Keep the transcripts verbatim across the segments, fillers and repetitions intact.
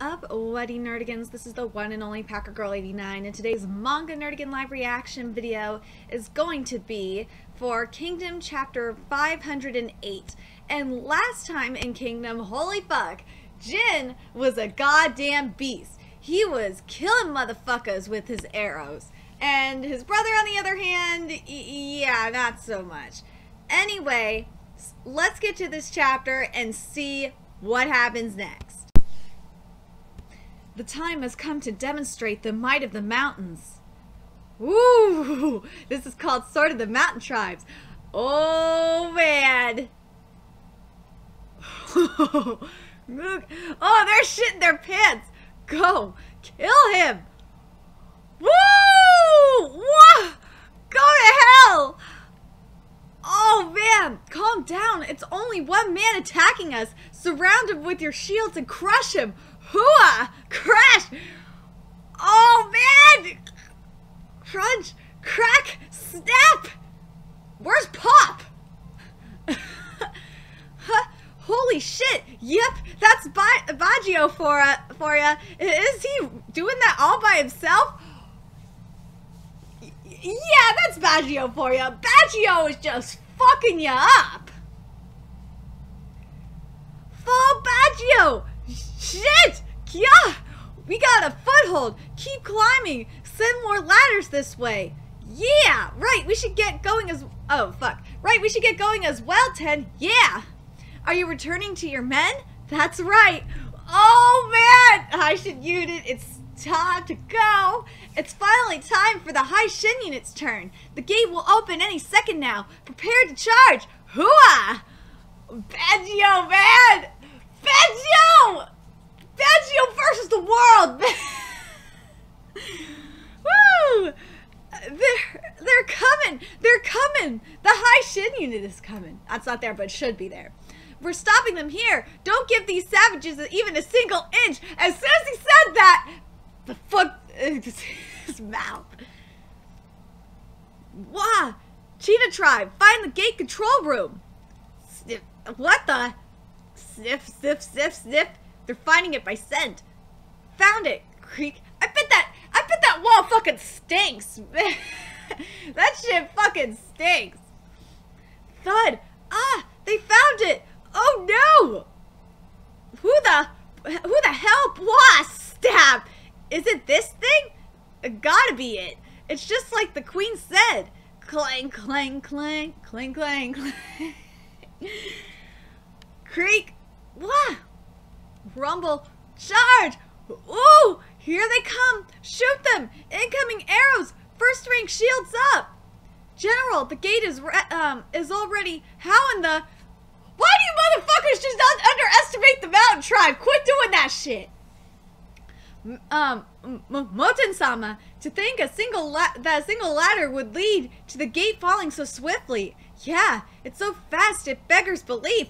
Up, Wedding Nerdigans? This is the one and only PackerGirl eighty-nine, and today's Manga Nerdigan Live Reaction video is going to be for Kingdom Chapter five hundred eight. And last time in Kingdom, holy fuck, Jin was a goddamn beast. He was killing motherfuckers with his arrows. And his brother, on the other hand, yeah, not so much. Anyway, let's get to this chapter and see what happens next. The time has come to demonstrate the might of the mountains. Ooh, this is called Sword of the Mountain Tribes. Oh, man. Oh, they're shitting their pants. Go, kill him. Woo! Whoa! Go to hell. Oh, man, calm down. It's only one man attacking us. Surround him with your shields and crush him. Hooah! Crash! Oh, man! Crunch, crack, snap! Where's Pop? Huh? Holy shit! Yep, that's ba Bajio for, uh, for ya. Is he doing that all by himself? Y yeah, that's Bajio for ya. Bajio is just fucking ya up! Full Bajio! Shit! Yeah! We got a foothold! Keep climbing! Send more ladders this way! Yeah! Right, we should get going as... Oh, fuck. Right, we should get going as well, Ted! Yeah! Are you returning to your men? That's right! Oh, man! Hi-Shin Unit, it's time to go! It's finally time for the Hi-Shin Unit's turn! The gate will open any second now! Prepare to charge! Hooah! Bajio, man! Bajio! Bajio versus the world! Woo! They're, they're coming! They're coming! The Hi-Shin Unit is coming. That's not there, but it should be there. We're stopping them here! Don't give these savages even a single inch! As soon as he said that, the fuck... his mouth. Wah! Cheetah Tribe, find the gate control room! What the... Sniff, sniff, sniff, sniff. They're finding it by scent. Found it. Creak. I bet that, I bet that wall fucking stinks. That shit fucking stinks. Thud. Ah, they found it. Oh no. Who the, who the hell? Blah, stab. Is it this thing? It gotta be it. It's just like the queen said. Clang, clang, clang, clang, clang, clang. Creak. Wah. Rumble. Charge! Ooh! Here they come! Shoot them! Incoming arrows! First rank shields up! General, the gate is re um is already... How in the... Why do you motherfuckers just not underestimate the mountain tribe? Quit doing that shit! M um, Mouten-sama, to think a single la that a single ladder would lead to the gate falling so swiftly. Yeah, it's so fast it beggars belief.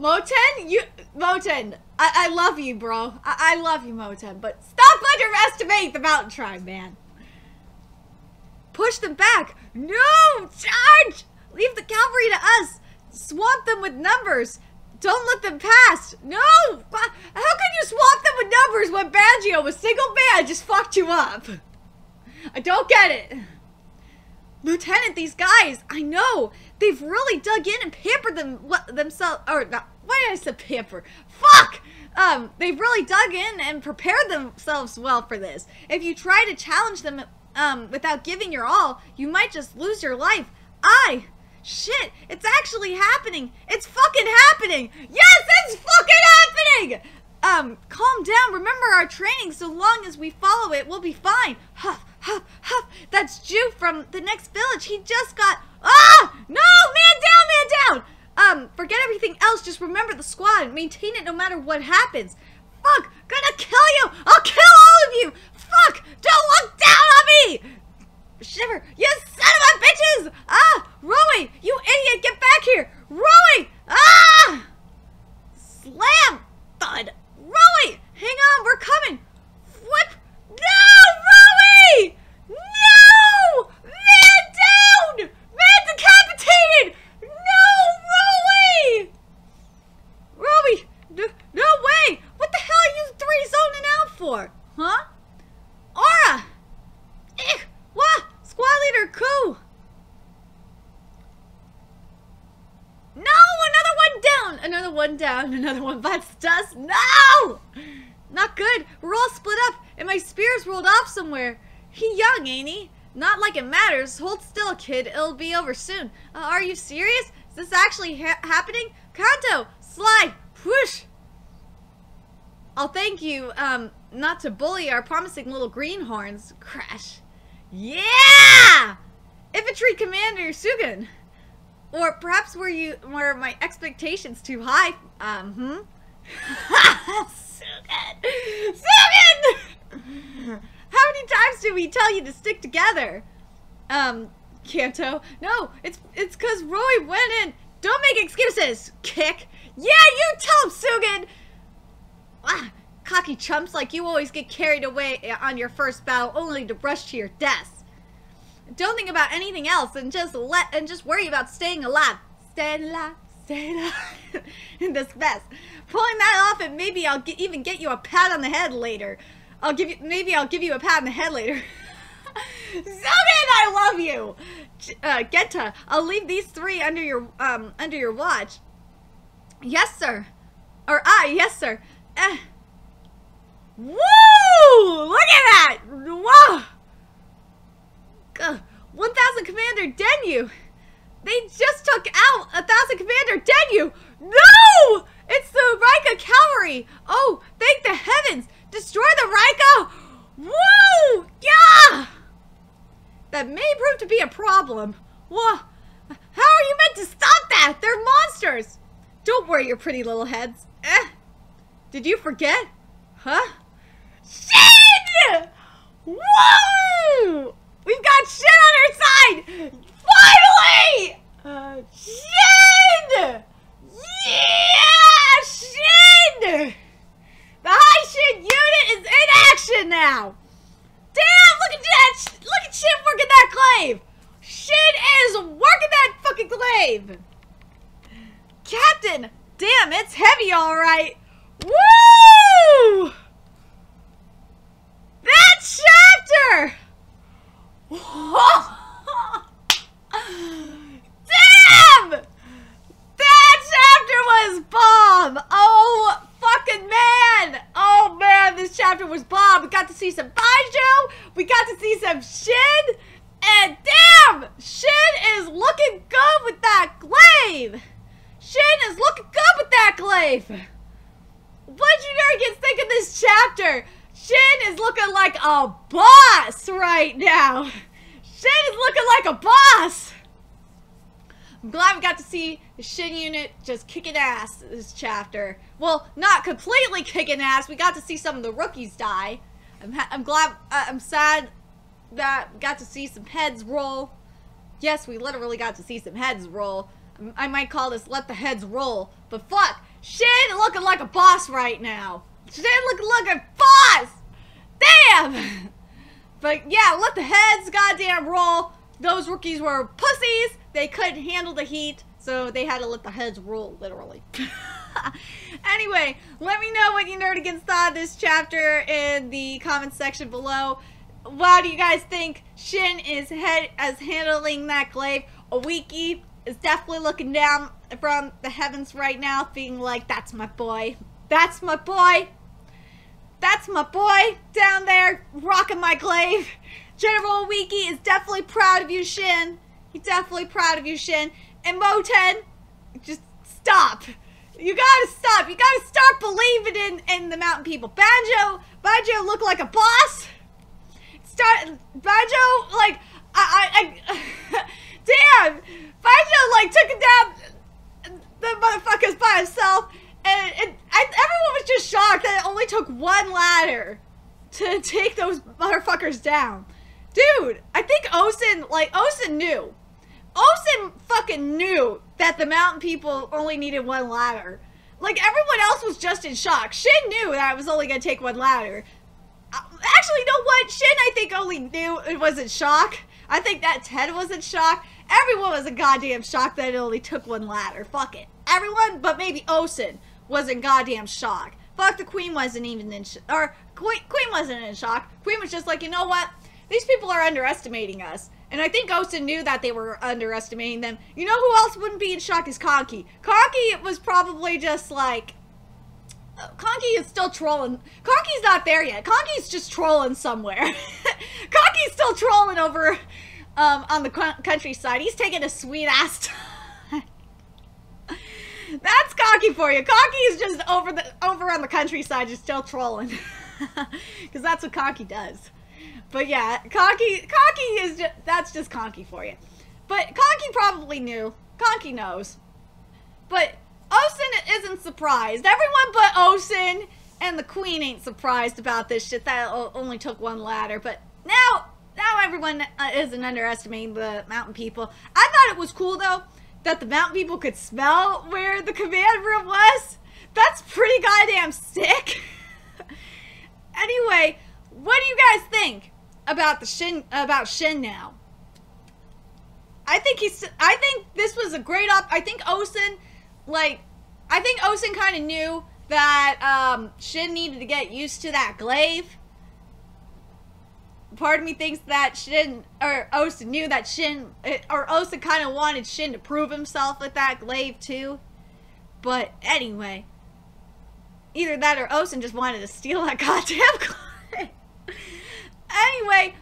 Mouten, you... Mouten, I, I love you, bro. I, I love you, Mouten, but stop underestimating the mountain tribe, man. Push them back. No! Charge! Leave the cavalry to us. Swamp them with numbers. Don't let them pass. No! How can you swamp them with numbers when Bangeo, a single man, just fucked you up? I don't get it. Lieutenant, these guys, I know. They've really dug in and pampered them, themselves, or not, why did I say pamper? Fuck! Um, they've really dug in and prepared themselves well for this. If you try to challenge them um, without giving your all, you might just lose your life. I, shit, it's actually happening. It's fucking happening. Yes, it's fucking happening! Um, calm down. Remember our training. So long as we follow it, we'll be fine. Huff, huff, huff. That's Jew from the next village. He just got... Ah! No! Man down, man down! Um, forget everything else. Just remember the squad and maintain it no matter what happens. Fuck! Gonna kill you! I'll kill all of you! Fuck! Don't look down on me! Shiver. You son of a bitches! Ah! Roy! You idiot! Get back here! Roy! Ah! Slam! Thud! Rowie! Hang on, we're coming! Flip! No, Rowie! No! Man down! Man decapitated! No, Rowie! Rowie! No, no way! What the hell are you three zoning out? for? Huh? Aura! Ich! Wah! Squad leader coup! No! Another one down! Another one down, another one bites the dust. No! Not good. We're all split up, and my spear's rolled off somewhere. He young, ain't he? Not like it matters. Hold still, kid. It'll be over soon. Uh, are you serious? Is this actually ha happening? Kanto! Slide! Whoosh! I'll thank you, um, not to bully our promising little greenhorns. Crash. Yeah! Infantry Commander Sugan. Or perhaps were you were my expectations too high? Um, hmm? Sugan! Sugan! How many times did we tell you to stick together? Um, Kanto. No, it's it's because Roy went in. Don't make excuses. Kick. Yeah, you tell him, Sugan. Ah, cocky chumps like you always get carried away on your first bow, only to rush to your death. Don't think about anything else, and just let and just worry about staying alive. Stay alive, stay alive. In this mess, pulling that off, and maybe I'll get, even get you a pat on the head later. I'll give you, maybe I'll give you a pat on the head later. Souken, I love you! Uh, Genta, I'll leave these three under your, um, under your watch. Yes, sir. Or, ah, yes, sir. Eh. Woo! Look at that! Whoa! Uh, one thousand Commander Denyuu! They just took out one thousand Commander Denyuu! No! It's the Rika cavalry! Oh, thank the heavens! Destroy the Rika! Woo! Yeah! That may prove to be a problem. Whoa! How are you meant to stop that? They're monsters! Don't worry your pretty little heads. Eh? Did you forget? Huh? Shin! Woo! We've got Shin on our side! Finally! Uh, Shin! Yeah! Shin! The Hi-Shin Unit is in action now! Damn! Look at that! Look at Shin working that glaive! Shin is working that fucking glaive! Captain! Damn, it's heavy alright! Woo! That chapter! Whoa! Damn! That chapter was bomb! Oh, fucking man! Oh, man, this chapter was bomb. We got to see some Bajio. We got to see some Shin. And damn, Shin is looking good with that glaive. Shin is looking good with that glaive. What you nerds think of this chapter? Shin is looking like a boss right now. Shin is looking like a boss. I'm glad we got to see the Shin Unit just kicking ass this chapter. Well, not completely kicking ass. We got to see some of the rookies die. I'm, ha I'm glad. Uh, I'm sad that we got to see some heads roll. Yes, we literally got to see some heads roll. I might call this "Let the Heads Roll," but fuck, Shin looking like a boss right now. Shin looking like a boss. Damn. But yeah, let the heads goddamn roll. Those rookies were pussies. They couldn't handle the heat, so they had to let the heads roll, literally. Anyway, let me know what you Nerdigans thought of this chapter in the comments section below. Wow, do you guys think Shin is head as handling that glaive? Owiki is definitely looking down from the heavens right now, being like, that's my boy. That's my boy. That's my boy down there, rocking my glaive. General Owiki is definitely proud of you, Shin. He's definitely proud of you, Shin. And Mouten, just stop. You gotta stop. You gotta start believing in, in the mountain people. Bajio, Bajio looked like a boss. Start, Bajio, like, I, I, I damn. Bajio, like, took it down the motherfuckers by himself. And, and I, everyone was just shocked that it only took one ladder to take those motherfuckers down. Dude, I think Osen, like, Osen knew. Osen fucking knew that the mountain people only needed one ladder. Like, everyone else was just in shock. Shin knew that it was only gonna take one ladder. Actually, you know what? Shin, I think, only knew it was in shock. I think that Ted was in shock. Everyone was in goddamn shock that it only took one ladder. Fuck it. Everyone, but maybe Osen was in goddamn shock. Fuck, the queen wasn't even in sh- or queen, queen wasn't in shock. Queen was just like, you know what? These people are underestimating us. And I think Osen knew that they were underestimating them. You know who else wouldn't be in shock is Kanki. Kanki was probably just like... Kanki is still trolling. Kanki's not there yet. Kanki's just trolling somewhere. Kanki's still trolling over um, on the countryside. He's taking a sweet-ass time. That's Kanki for you. Kanki is just over the over on the countryside, just still trolling. Because that's what Kanki does. But yeah, Kanki, Kanki is just, that's just Kanki for you. But Kanki probably knew. Kanki knows. But Osen isn't surprised. Everyone but Osen and the queen ain't surprised about this shit. That only took one ladder. But now, now everyone isn't underestimating the mountain people. I thought it was cool, though, that the mountain people could smell where the command room was. That's pretty goddamn sick. Anyway, what do you guys think about the Shin about Shin now? I think he's I think this was a great op I think Osen like I think Osen kind of knew that um Shin needed to get used to that glaive. Part of me thinks that Shin or Osen knew that Shin or Osen kind of wanted Shin to prove himself with that glaive too. But anyway, either that or Osen just wanted to steal that goddamn glaive. Anyway,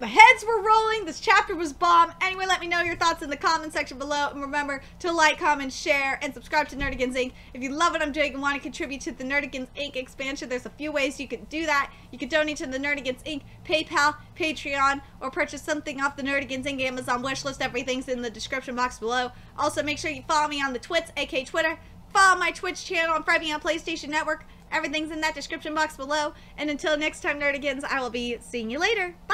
the heads were rolling. This chapter was bomb. Anyway, let me know your thoughts in the comment section below. And remember to like, comment, share, and subscribe to Nerdigans Incorporated. If you love what I'm doing and want to contribute to the Nerdigans Incorporated expansion, there's a few ways you can do that. You can donate to the Nerdigans Incorporated, PayPal, Patreon, or purchase something off the Nerdigans Incorporated Amazon wishlist. Everything's in the description box below. Also, make sure you follow me on the Twits, aka Twitter. Follow my Twitch channel and find me on PlayStation Network. Everything's in that description box below. And until next time, Nerdigans, I will be seeing you later. Bye!